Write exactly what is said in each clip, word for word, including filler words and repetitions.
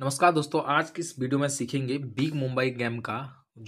नमस्कार दोस्तों, आज की इस वीडियो में सीखेंगे बिग मुंबई गेम का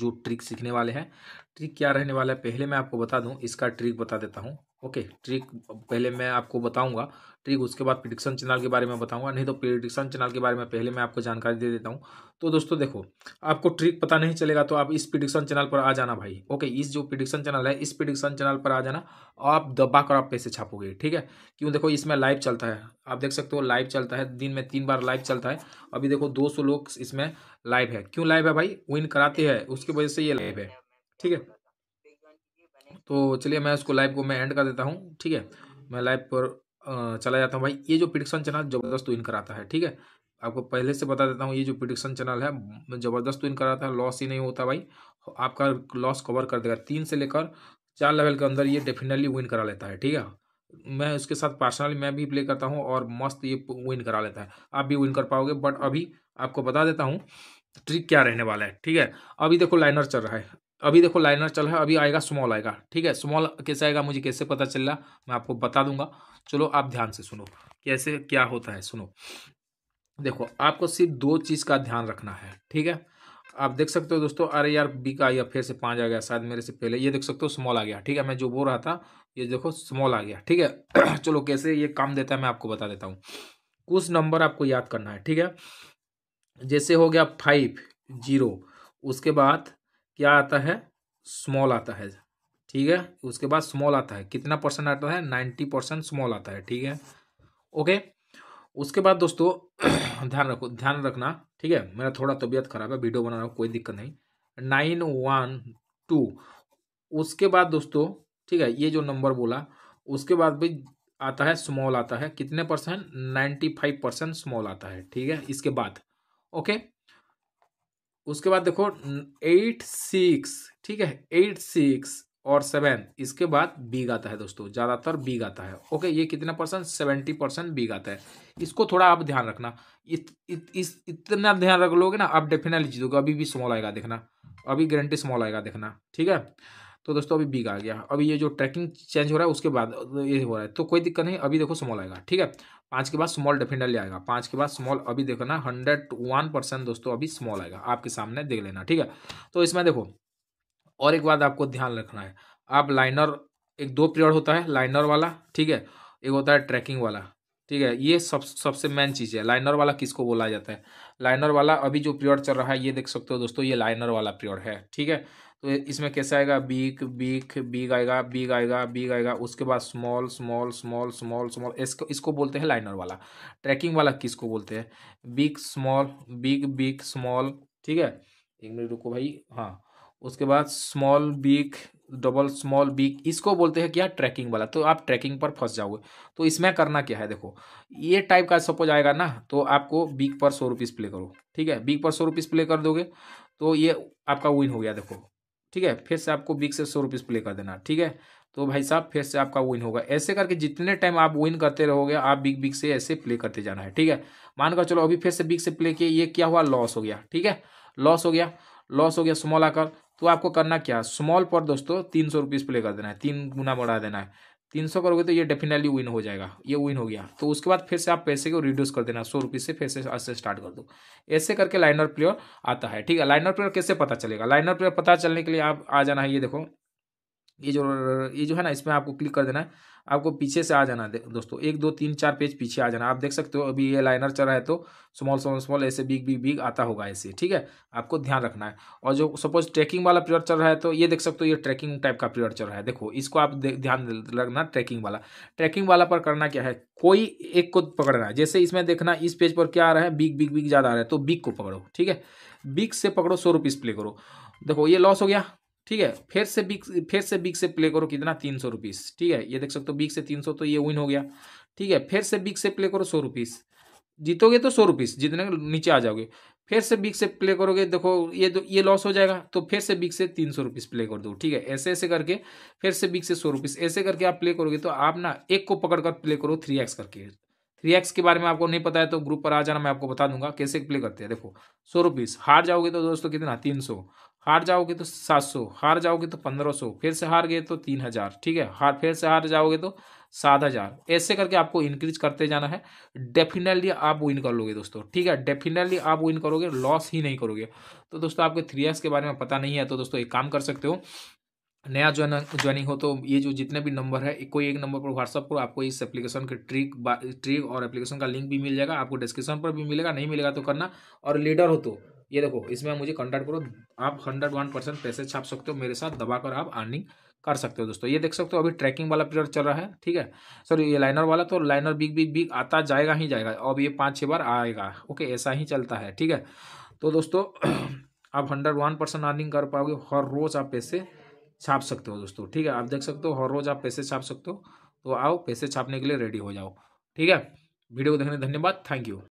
जो ट्रिक सीखने वाले हैं। ट्रिक क्या रहने वाला है पहले मैं आपको बता दूं, इसका ट्रिक बता देता हूं। ओके, ट्रिक पहले मैं आपको बताऊंगा ट्रिक, उसके बाद प्रेडिक्शन चैनल के बारे में बताऊंगा, नहीं तो प्रेडिक्शन चैनल के बारे में पहले मैं आपको जानकारी दे देता हूं। तो दोस्तों देखो, आपको ट्रिक पता नहीं चलेगा तो आप इस प्रेडिक्शन चैनल पर आ जाना भाई। ओके, इस जो प्रेडिक्शन चैनल है इस प्रेडिक्शन चैनल पर आ जाना, आप दबा कर आप पैसे छापोगे, ठीक है। क्यों देखो, इसमें लाइव चलता है, आप देख सकते हो लाइव चलता है, दिन में तीन बार लाइव चलता है। अभी देखो दो सौ लोग इसमें लाइव है। क्यों लाइव है भाई? विन कराते हैं, उसकी वजह से ये लाइव है, ठीक है। तो चलिए मैं उसको लाइव को मैं एंड कर देता हूँ, ठीक है। मैं लाइव पर चला जाता हूँ भाई। ये जो प्रेडिक्शन चैनल जबरदस्त विन कराता है, ठीक है, आपको पहले से बता देता हूँ। ये जो प्रेडिक्शन चैनल है जबरदस्त विन कराता है, लॉस ही नहीं होता भाई, आपका लॉस कवर कर देगा। तीन से लेकर चार लेवल के अंदर ये डेफिनेटली विन करा लेता है, ठीक है। मैं उसके साथ पर्सनली मैं भी प्ले करता हूँ और मस्त ये विन करा लेता है, आप भी विन कर पाओगे। बट अभी आपको बता देता हूँ ट्रिक क्या रहने वाला है, ठीक है। अभी देखो लाइनर चल रहा है, अभी देखो लाइनर चल रहा है, अभी आएगा स्मॉल आएगा, ठीक है। स्मॉल कैसे आएगा मुझे कैसे पता चल रहा मैं आपको बता दूंगा, चलो आप ध्यान से सुनो कैसे क्या होता है। सुनो देखो, आपको सिर्फ दो चीज़ का ध्यान रखना है, ठीक है। आप देख सकते हो दोस्तों, अरे यार बिग आ गया, फिर से पाँच आ गया, शायद मेरे से पहले ये देख सकते हो स्मॉल आ गया, ठीक है। मैं जो बोल रहा था ये देखो स्मॉल आ गया, ठीक है। चलो कैसे ये काम देता है मैं आपको बता देता हूँ। कुछ नंबर आपको याद करना है, ठीक है। जैसे हो गया फाइव जीरो, उसके बाद क्या आता है स्मॉल आता है, ठीक है। उसके बाद स्मॉल आता है, कितना परसेंट आता है? नाइन्टी परसेंट स्मॉल आता है, ठीक है। ओके, उसके बाद दोस्तों ध्यान रखो, ध्यान रखना, ठीक है। मेरा थोड़ा तबीयत खराब है, वीडियो बना रहा हूँ, कोई दिक्कत नहीं। नाइन वन टू, उसके बाद दोस्तों ठीक है, ये जो नंबर बोला उसके बाद भी आता है स्मॉल आता है, कितने percent? Ninety five percent small आता है, ठीक है। इसके बाद ओके, उसके बाद देखो एट सिक्स, ठीक है, एट सिक्स और सेवन, इसके बाद बिग आता है दोस्तों, ज़्यादातर बिग आता है। ओके, ये कितना परसेंट? सेवेंटी परसेंट बिग आता है। इसको थोड़ा आप ध्यान रखना, इत, इत, इस इतना ध्यान रख लोगे ना आप डेफिनेटली जीतोगे। अभी भी स्मॉल आएगा देखना, अभी गारंटी स्मॉल आएगा देखना, ठीक है। तो दोस्तों अभी बिग आ गया, अभी ये जो ट्रैकिंग चेंज हो रहा है उसके बाद ये हो रहा है, तो कोई दिक्कत नहीं। अभी देखो स्मॉल आएगा, ठीक है। पाँच के बाद स्मॉल डेफिनेटली आएगा, पाँच के बाद स्मॉल अभी देखो ना हंड्रेड वन परसेंट दोस्तों अभी स्मॉल आएगा आपके सामने, देख लेना, ठीक है। तो इसमें देखो और एक बात आपको ध्यान रखना है, आप लाइनर एक दो पीरियड होता है, लाइनर वाला ठीक है, एक होता है ट्रैकिंग वाला, ठीक है। ये सब सबसे मेन चीज़ है। लाइनर वाला किसको बोला जाता है? लाइनर वाला अभी जो पीरियड चल रहा है ये देख सकते हो दोस्तों, ये लाइनर वाला पीरियड है, ठीक है। तो इसमें कैसे आएगा? बिग बिग बिग आएगा, बिग आएगा, बिग आएगा, उसके बाद small small small small small, इसको इसको बोलते हैं लाइनर वाला। ट्रैकिंग वाला किसको बोलते हैं? Big small, big big small, ठीक है। एक मिनट रुको भाई, हाँ। उसके बाद small big double small big, इसको बोलते हैं क्या? ट्रैकिंग वाला। तो आप ट्रैकिंग पर फंस जाओगे। तो इसमें करना क्या है देखो, ये टाइप का सपोज आएगा ना, तो आपको बिग पर सौ रुपीज़ प्ले करो, ठीक है। बिग पर सौ रुपीज़ प्ले कर दोगे तो ये आपका विन हो गया देखो, ठीक है। फिर से आपको बिग से सौ रुपीज़ प्ले कर देना, ठीक है। तो भाई साहब फिर से आपका विन होगा। ऐसे करके जितने टाइम आप विन करते रहोगे, आप बिग बिग से ऐसे प्ले करते जाना है, ठीक है। मानकर चलो अभी फिर से बिग से प्ले किया, ये क्या हुआ? लॉस हो गया, ठीक है। लॉस हो गया, लॉस हो गया स्मॉल आकर। तो आपको करना क्या? स्मॉल पर दोस्तों तीन सौ रुपीज़ प्ले कर देना है, तीन गुना बढ़ा देना है। तीन सौ करोगे तो ये डेफिनेटली विन हो जाएगा, ये विन हो गया। तो उसके बाद फिर से आप पैसे को रिड्यूस कर देना, सौ रुपीज़ से फिर से आज से स्टार्ट कर दो। ऐसे करके लाइनर प्लेयर आता है, ठीक है। लाइनर प्लेयर कैसे पता चलेगा? लाइनर प्लेयर पता चलने के लिए आप आ जाना है, ये देखो ये जो ये जो है ना, इसमें आपको क्लिक कर देना है। आपको पीछे से आ जाना है दोस्तों, एक दो तीन चार पेज पीछे आ जाना। आप देख सकते हो अभी ये लाइनर चल रहा है, तो स्मॉल स्मॉल स्मॉल ऐसे बिग बिग बिग आता होगा ऐसे, ठीक है। आपको ध्यान रखना है। और जो सपोज ट्रैकिंग वाला पीरियड चल रहा है, तो ये देख सकते हो ये ट्रैकिंग टाइप का पीरियड चल रहा है, देखो इसको आप ध्यान रखना। ट्रैकिंग वाला ट्रैकिंग वाला पर करना क्या है? कोई एक को पकड़ना है। जैसे इसमें देखना इस पेज पर क्या आ रहा है, बिग बिग बिग ज़्यादा आ रहा है, तो बिग को पकड़ो, ठीक है। बिग से पकड़ो, सौ रुपीज़ प्ले करो। देखो ये लॉस हो गया, ठीक है। फिर से बिग फिर से बिग से प्ले करो, कितना? तीन सौ रुपीज़, ठीक है। ये देख सकते हो बिग से तीन सौ, तो ये विन हो गया, ठीक है। फिर से बिग से प्ले करो, सौ रुपीज़ जीतोगे तो सौ रुपीज़ जितने नीचे आ जाओगे। फिर से बिग से प्ले करोगे, देखो ये तो ये लॉस हो जाएगा, तो फिर से बिग से तीन सौ रुपीज़ प्ले कर दो, ठीक है। ऐसे ऐसे करके फिर से बिग से सौ रुपीज़ ऐसे करके आप प्ले करोगे। तो आप ना एक को पकड़ कर प्ले करो, थ्री एक्स करके। थ्री एक्स के बारे में आपको नहीं पता है तो ग्रुप पर आ जाना, मैं आपको बता दूंगा कैसे प्ले करते हैं। देखो सौ रुपीज़ हार जाओगे तो दोस्तों कितना? तीन सौ हार जाओगे तो सात सौ हार जाओगे तो पंद्रह सौ, फिर से हार गए तो तीन हज़ार, ठीक है। हार फिर से हार जाओगे तो सात हज़ार, ऐसे करके आपको इंक्रीज करते जाना है। डेफिनेटली आप विन कर लोगे दोस्तों, ठीक है, डेफिनेटली आप विन करोगे, लॉस ही नहीं करोगे। तो दोस्तों आपके थ्री एक्स के बारे में पता नहीं है तो दोस्तों एक काम कर सकते हो, नया ज्वाइन ज्वाइनिंग हो तो ये जो जितने भी नंबर है कोई एक नंबर पर व्हाट्सअप करो, आपको इस एप्लीकेशन के ट्रिक ट्रिक और एप्लीकेशन का लिंक भी मिल जाएगा, आपको डिस्क्रिप्शन पर भी मिलेगा, नहीं मिलेगा तो करना। और लीडर हो तो ये देखो इसमें मुझे कॉन्टैक्ट करो, आप हंड्रेड वन परसेंट पैसे छाप सकते हो मेरे साथ, दबाकर आप अर्निंग कर सकते हो दोस्तों। ये देख सकते हो अभी ट्रैकिंग वाला पीरियड चल रहा है, ठीक है, सॉरी ये लाइनर वाला, तो लाइनर बिग बिग बिग आता जाएगा ही जाएगा, अब ये पाँच छः बार आएगा, ओके, ऐसा ही चलता है, ठीक है। तो दोस्तों आप हंड्रेड वन परसेंट अर्निंग कर पाओगे, हर रोज़ आप पैसे छाप सकते हो दोस्तों, ठीक है, आप देख सकते हो हर रोज़ आप पैसे छाप सकते हो। तो आओ पैसे छापने के लिए रेडी हो जाओ, ठीक है। वीडियो को देखने धन्यवाद, थैंक यू।